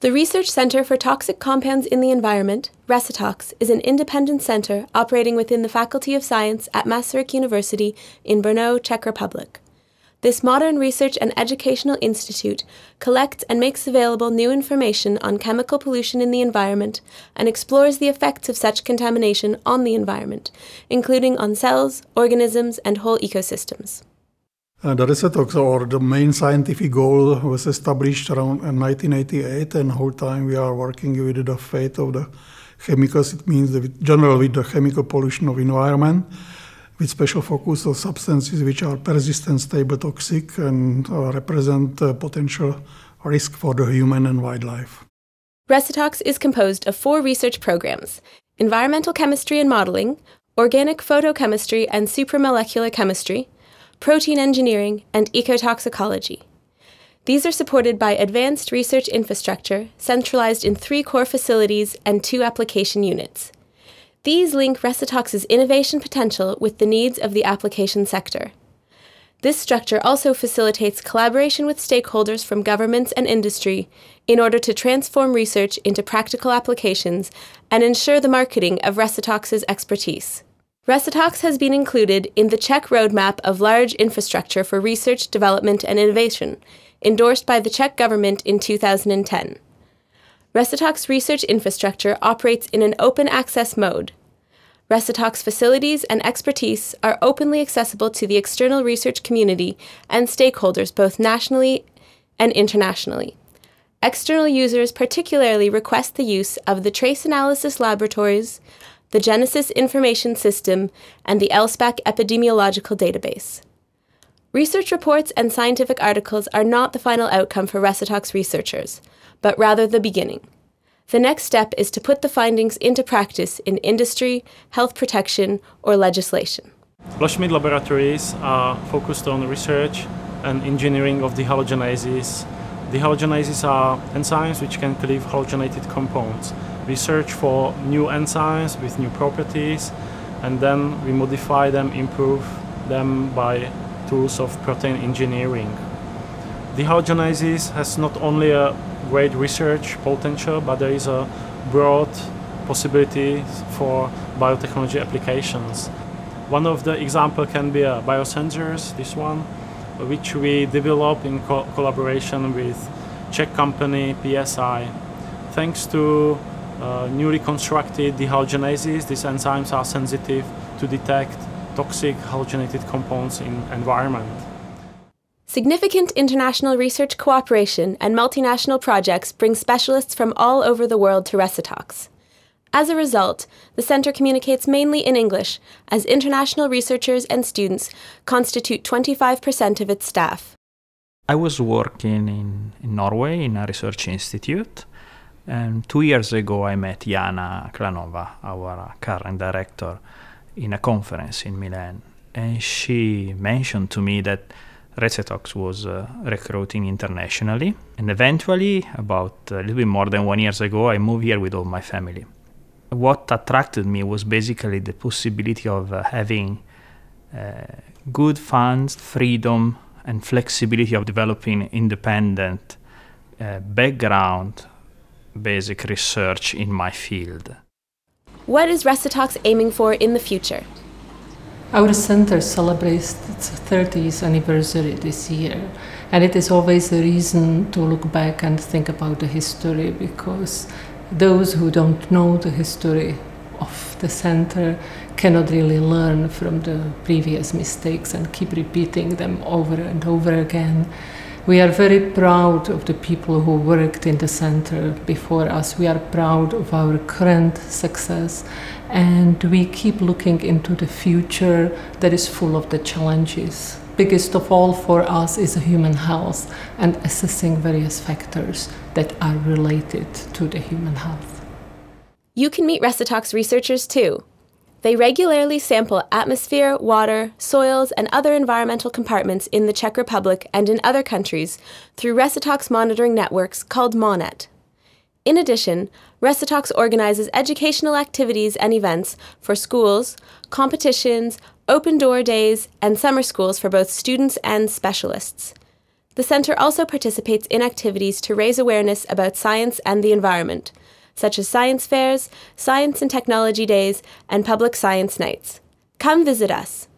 The Research Center for Toxic Compounds in the Environment, RECETOX, is an independent center operating within the Faculty of Science at Masaryk University in Brno, Czech Republic. This modern research and educational institute collects and makes available new information on chemical pollution in the environment and explores the effects of such contamination on the environment, including on cells, organisms, and whole ecosystems. The RECETOX, or the main scientific goal, was established around 1988, and the whole time we are working with the fate of the chemicals. It means with the chemical pollution of environment, with special focus on substances which are persistent, stable, toxic, and represent a potential risk for the human and wildlife. RECETOX is composed of 4 research programs: environmental chemistry and modeling, organic photochemistry and supramolecular chemistry, protein engineering, and ecotoxicology. These are supported by advanced research infrastructure centralized in 3 core facilities and 2 application units. These link RECETOX's innovation potential with the needs of the application sector. This structure also facilitates collaboration with stakeholders from governments and industry in order to transform research into practical applications and ensure the marketing of RECETOX's expertise. RECETOX has been included in the Czech Roadmap of Large Infrastructure for Research, Development and Innovation, endorsed by the Czech government in 2010. RECETOX research infrastructure operates in an open access mode. RECETOX facilities and expertise are openly accessible to the external research community and stakeholders both nationally and internationally. External users particularly request the use of the trace analysis laboratories, the Genesis Information System, and the ELSPAC epidemiological database. Research reports and scientific articles are not the final outcome for RECETOX researchers, but rather the beginning. The next step is to put the findings into practice in industry, health protection, or legislation. Loschmidt laboratories are focused on research and engineering of dehalogenases. Dehalogenases are enzymes which can cleave halogenated compounds. We search for new enzymes with new properties, and then we modify them, improve them by tools of protein engineering. Dehalogenases has not only a great research potential, but there is a broad possibility for biotechnology applications. One of the examples can be biosensors, this one, which we develop in collaboration with Czech company PSI. Thanks to newly constructed dehalogenases, these enzymes are sensitive to detect toxic halogenated compounds in environment. Significant international research cooperation and multinational projects bring specialists from all over the world to RECETOX. As a result, the center communicates mainly in English, as international researchers and students constitute 25% of its staff. I was working in Norway in a research institute. And 2 years ago, I met Jana Klanova, our current director, in a conference in Milan. And she mentioned to me that RECETOX was recruiting internationally. And eventually, about a little bit more than 1 year ago, I moved here with all my family. What attracted me was basically the possibility of having good funds, freedom, and flexibility of developing independent background basic research in my field. What is RECETOX aiming for in the future? Our center celebrates its 30th anniversary this year, and it is always a reason to look back and think about the history, because those who don't know the history of the center cannot really learn from the previous mistakes and keep repeating them over and over again. We are very proud of the people who worked in the center before us. We are proud of our current success, and we keep looking into the future that is full of the challenges. Biggest of all for us is human health and assessing various factors that are related to the human health. You can meet RECETOX researchers too. They regularly sample atmosphere, water, soils, and other environmental compartments in the Czech Republic and in other countries through RECETOX monitoring networks called MONET. In addition, RECETOX organizes educational activities and events for schools, competitions, open door days, and summer schools for both students and specialists. The Centre also participates in activities to raise awareness about science and the environment, such as science fairs, science and technology days, and public science nights. Come visit us.